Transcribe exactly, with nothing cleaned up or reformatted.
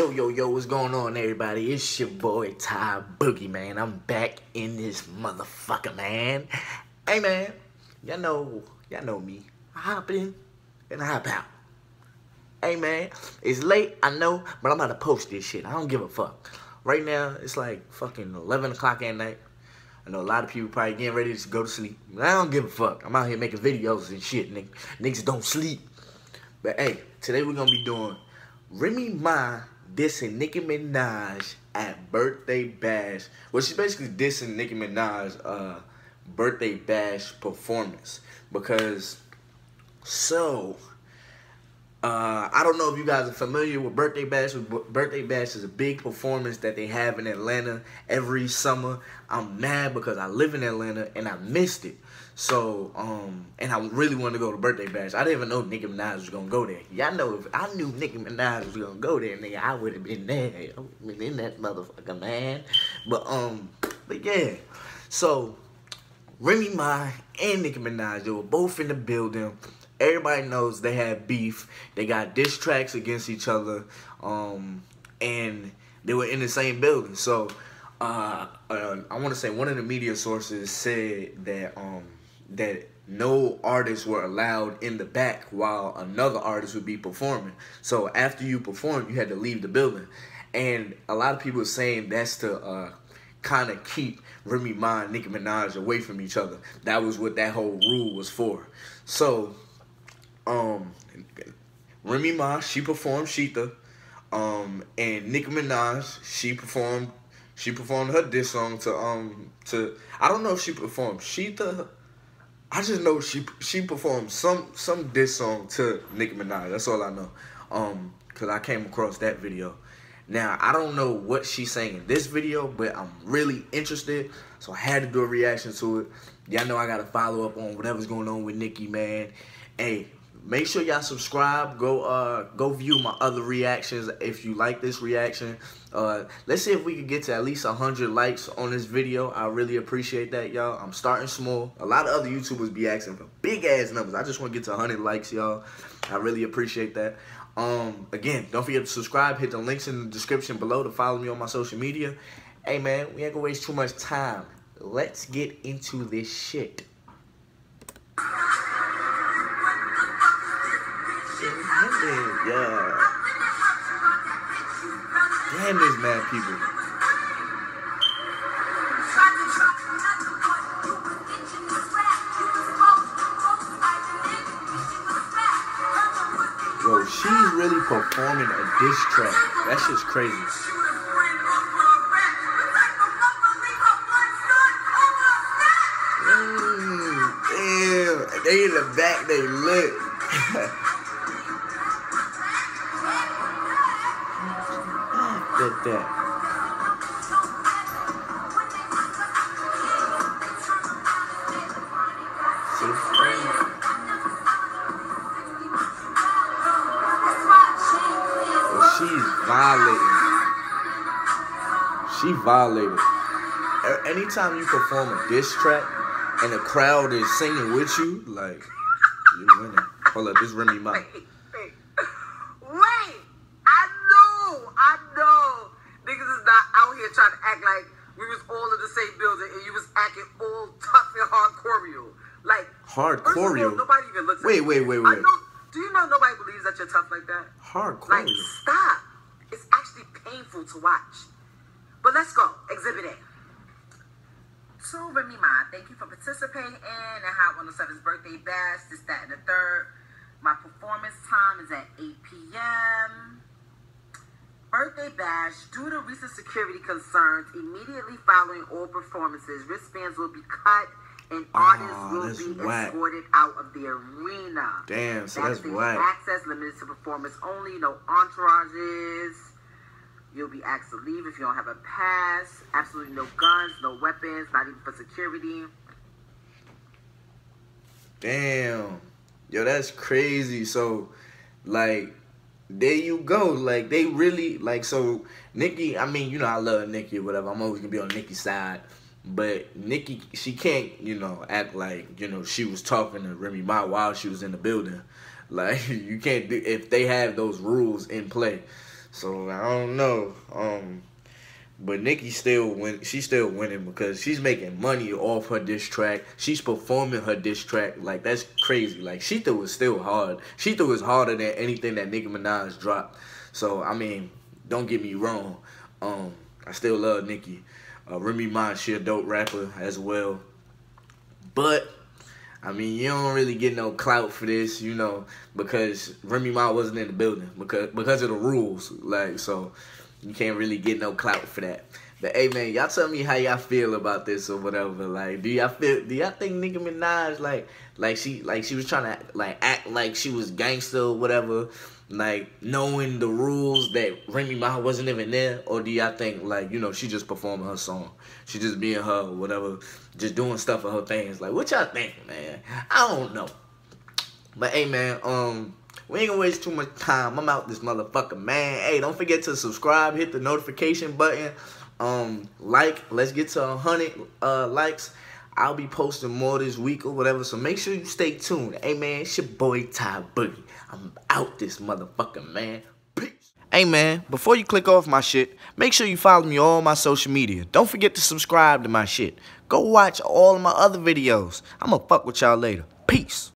Yo, yo, yo, what's going on, everybody? It's your boy, Ty Boogie, man. I'm back in this motherfucker, man. Hey, man, y'all know, y'all know me. I hop in and I hop out. Hey, man, it's late, I know, but I'm about to post this shit. I don't give a fuck. Right now, it's like fucking eleven o'clock at night. I know a lot of people probably getting ready to go to sleep. I don't give a fuck. I'm out here making videos and shit, nigga. Niggas don't sleep. But, hey, today we're gonna be doing Remy Ma dissing Nicki Minaj at Birthday Bash. Well, she's basically dissing Nicki Minaj's uh, Birthday Bash performance. Because, so, uh, I don't know if you guys are familiar with Birthday Bash. Birthday Bash is a big performance that they have in Atlanta every summer. I'm mad because I live in Atlanta and I missed it. So, um, and I really wanted to go to Birthday Bash. I didn't even know Nicki Minaj was going to go there. Y'all know if I knew Nicki Minaj was going to go there, nigga, I would have been there. I would have been in that motherfucker, man. But, um, but yeah. So, Remy Ma and Nicki Minaj, they were both in the building. Everybody knows they had beef. They got diss tracks against each other. Um, and they were in the same building. So, uh, uh I want to say one of the media sources said that, um, that no artists were allowed in the back while another artist would be performing. So after you performed, you had to leave the building. And a lot of people are saying that's to uh, kind of keep Remy Ma and Nicki Minaj away from each other. That was what that whole rule was for. So um, Remy Ma, she performed Shether. Um, and Nicki Minaj, she performed she performed her diss song to, um, to I don't know if she performed Shether. I just know she she performed some some diss song to Nicki Minaj. That's all I know, um, cause I came across that video. Now I don't know what she's saying in this video, but I'm really interested, so I had to do a reaction to it. Y'all know I gotta follow up on whatever's going on with Nicki, man. Hey, make sure y'all subscribe. Go uh go view my other reactions if you like this reaction. Uh, let's see if we can get to at least one hundred likes on this video. I really appreciate that, y'all. I'm starting small. A lot of other YouTubers be asking for big-ass numbers. I just want to get to one hundred likes, y'all. I really appreciate that. Um, again, don't forget to subscribe. Hit the links in the description below to follow me on my social media. Hey, man, we ain't gonna waste too much time. Let's get into this shit. Yeah. Damn, there's mad people. Yo, she's really performing a diss track. That shit's crazy. Mm, damn, they in the back, they lit. That. Oh, she's violating. She violated. Anytime you perform a diss track and the crowd is singing with you, like, you're winning. Hold up, this Remy Ma. Trying to act like we was all in the same building and you was acting all tough and hard choreo. Like hard choreo. Nobody even looks. Wait, at wait, wait, wait, wait. Do you know nobody believes that you're tough like that? Hard choreo. Like stop. It's actually painful to watch. But let's go. Exhibit A. To Remy Ma, thank you for participating in the Hot one oh seven's Birthday Bash. This, that, and the third. My performance time is at eight p m Birthday Bash, due to recent security concerns, immediately following all performances, wristbands will be cut and artists oh, will be whack. escorted out of the arena. Damn, so that's, that's whack. Access limited to performance only, no entourages. You'll be asked to leave if you don't have a pass. Absolutely no guns, no weapons, not even for security. Damn. Yo, that's crazy. So, like, there you go. Like, they really, like, so Nicki, I mean, you know, I love Nicki or whatever. I'm always going to be on Nicki's side. But Nicki, she can't, you know, act like, you know, she was talking to Remy Ma while she was in the building. Like, you can't do, if they have those rules in play. So I don't know. Um, but Nicki still win. She's still winning because she's making money off her diss track. She's performing her diss track. Like, that's crazy. Like, she threw it still hard. She threw it harder than anything that Nicki Minaj dropped. So I mean, don't get me wrong. Um, I still love Nicki. Uh, Remy Ma, she a dope rapper as well. But I mean, you don't really get no clout for this, you know, because Remy Ma wasn't in the building because because of the rules, like, so you can't really get no clout for that. But hey, man, y'all tell me how y'all feel about this or whatever. Like, do y'all feel? Do y'all think Nicki Minaj like like she like she was trying to like act like she was gangster or whatever, like knowing the rules that Remy Ma wasn't even there? Or do y'all think like, you know, she just performing her song, she just being her or whatever, just doing stuff for her things? Like, what y'all think, man? I don't know. But hey, man, um. we ain't gonna waste too much time. I'm out this motherfucker, man. Hey, don't forget to subscribe. Hit the notification button. Um, like. Let's get to one hundred uh, likes. I'll be posting more this week or whatever. So make sure you stay tuned. Hey, man, it's your boy Ty Boogie. I'm out this motherfucker, man. Peace. Hey, man, before you click off my shit, make sure you follow me on all my social media. Don't forget to subscribe to my shit. Go watch all of my other videos. I'm gonna fuck with y'all later. Peace.